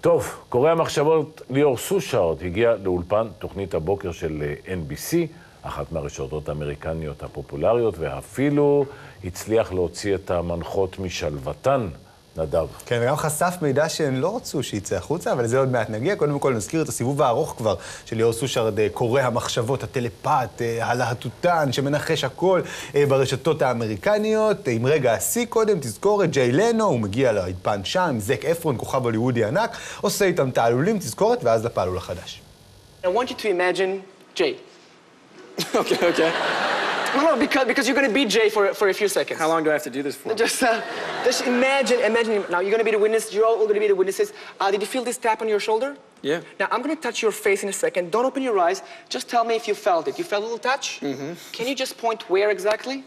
טוב, קורא המחשבות ליאור סושרד הגיע לאולפן תוכנית הבוקר של NBC, אחת מהרשתות האמריקניות הפופולריות, ואפילו הצליח להוציא את המנחות משלוותן, נדב. כן, וגם חשף מידע שהן לא רצו שיצא החוצה, אבל זה עוד מעט נגיע. קודם כל נזכיר את הסיבוב הארוך כבר של ליאור סושרד, קורא המחשבות, הטלפת, הלהטוטן, שמנחש הכל ברשתות האמריקניות. עם רגע השיא קודם, תזכור את ג'יי לנו, הוא מגיע לאולפן שם, זק אפרון, כוכב הוליוודי ענק, עושה איתם תעלולים, תזכורת, ואז לפעלול החדש. I want you to imagine Jay. Okay. No, because you're going to be Jay for a few seconds. How long do I have to do this for? Just imagine. Now, you're going to be the witness. You're all going to be the witnesses. Did you feel this tap on your shoulder? Yeah. Now, I'm going to touch your face in a second. Don't open your eyes. Just tell me if you felt it. You felt a little touch? Mm-hmm. Can you just point where exactly?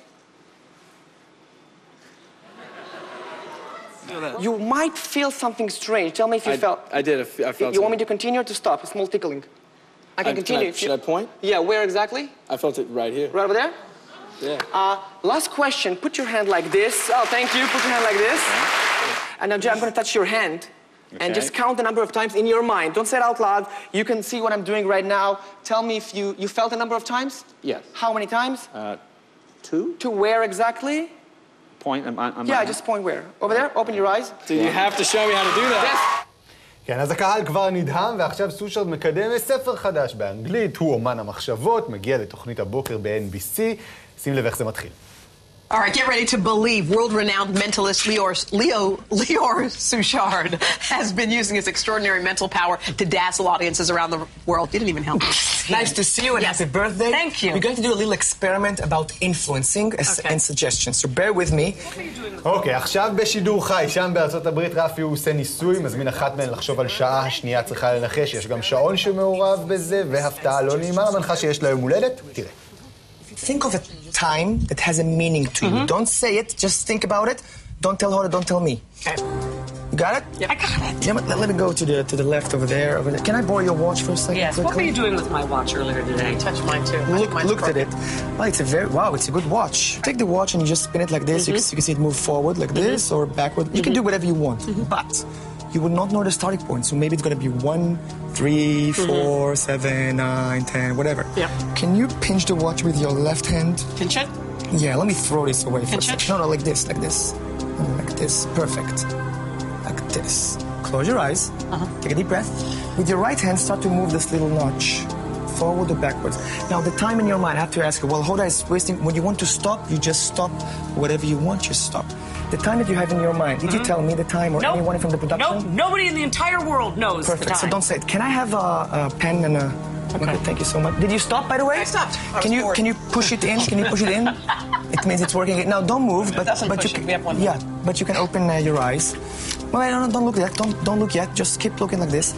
You might feel something strange. Tell me if you felt... I did. I felt something. You want me to continue or to stop? A small tickling. I can continue. Should I point? Yeah, where exactly? I felt it right here. Right over there? Yeah. Last question. Put your hand like this. Oh, thank you. Put your hand like this. Yeah. And now, Jay, I'm going to touch your hand. Okay. And just count the number of times in your mind. Don't say it out loud. You can see what I'm doing right now. Tell me if you felt the number of times? Yes. How many times? Two. To where exactly? Point. Yeah, just point where. Over there? Open your eyes. So you have to show me how to do that. Yes. כן, אז הקהל כבר נדהם, ועכשיו סושרד מקדם ספר חדש באנגלית. הוא אומן המחשבות, מגיע לתוכנית הבוקר ב-NBC. שים לב איך זה מתחיל. All right, get ready to believe world-renowned mentalist Lior Suchard has been using his extraordinary mental power to dazzle audiences around the world. You didn't even help. Nice to see you, and happy birthday. Thank you. We're going to do a little experiment about influencing and suggestions, so bear with me. אוקיי, עכשיו בשידור חי, שם בארצות הברית רפי הוא עושה ניסוי, מזמין אחת מהן לחשוב על שעה, השנייה צריכה לנחש, יש גם שעון שמעורב בזה, והפתעה לא נעימה למנחה שיש לה יום הולדת. תראה. Think of a time that has a meaning to you. Don't say it, just think about it. Don't tell her, don't tell me. Okay. You got it? Yeah, I got it. Let me go to the left over there. Can I borrow your watch for a second? Yes, what were you doing with my watch earlier today? I touched mine too. Looked at it. Well, it's a good watch. Take the watch and you just spin it like this. You can see it move forward like this or backward. You can do whatever you want, but you will not know the starting point, so maybe it's going to be 1, 3, 4, 7, 9, 10, whatever. Yeah. Can you pinch the watch with your left hand? Pinch it? Yeah, let me throw this away for a second. No, like this. Like this, perfect. Like this. Close your eyes, take a deep breath. With your right hand, start to move this little notch. Forward or backwards. Now, the time in your mind, I have to ask you, well, Hoda is wasting... When you want to stop, you just stop. Whatever you want, just stop. The time that you have in your mind, did you tell me the time or anyone from the production? Nope, nobody in the entire world knows the time. Perfect, so don't say it. Can I have a pen and a... Okay, thank you so much. Did you stop, by the way? I stopped. Can you push it in? Can you push it in? It means it's working. Now, don't move, but you can... Yeah, but you can open your eyes. Well, no, don't look yet. Don't look yet. Just keep looking like this.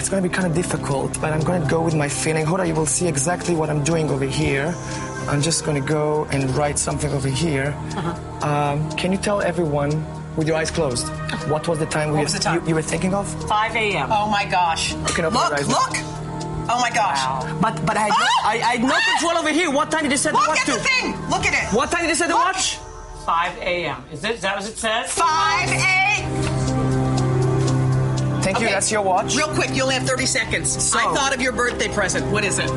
It's going to be kind of difficult, but I'm going to go with my feeling. Hoda, you will see exactly what I'm doing over here. I'm just going to go and write something over here. Can you tell everyone, with your eyes closed, what was the time you were thinking of? 5 a.m. Oh, my gosh. You can open your eyes. Look! Oh, my gosh. Wow. But I had no control over here. What time did you set the watch to? Look at the thing! Look at it! What time did you set the watch? 5 a.m. Is that what it says? 5 a.m. Thank you, that's your watch. Real quick, you only have 30 seconds. So, I thought of your birthday present. What is it?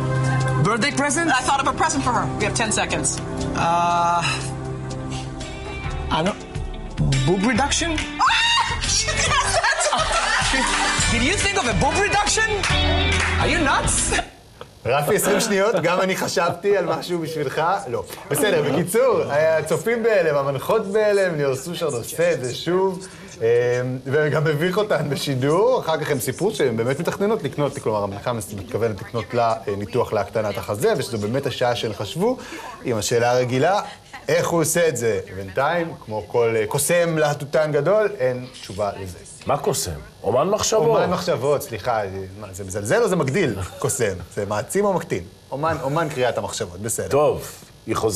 Birthday present? I thought of a present for her. We have 10 seconds. I don't... Boob reduction? Did you think of a boob reduction? Are you nuts? רפי, 20 שניות, גם אני חשבתי על משהו בשבילך, לא. בסדר, בקיצור, הצופים בהלם, המנחות בהלם, ליאור סושרד עושה את זה שוב, והם גם מביך אותן בשידור, אחר כך הם סיפרו שהן באמת מתכננות לקנות, כלומר, המנחה מתכוונת לקנות לה ניתוח להקטנת החזה, ושזו באמת השעה שהן חשבו, עם השאלה הרגילה, איך הוא עושה את זה? בינתיים, כמו כל קוסם להטוטן גדול, אין תשובה לזה. מה קוסם? אומן מחשבות. אומן מחשבות, סליחה, זה מזלזל או זה מגדיל? קוסם, זה מעצים או מקטין? אומן קריאת המחשבות, בסדר. טוב, היא חוזרת.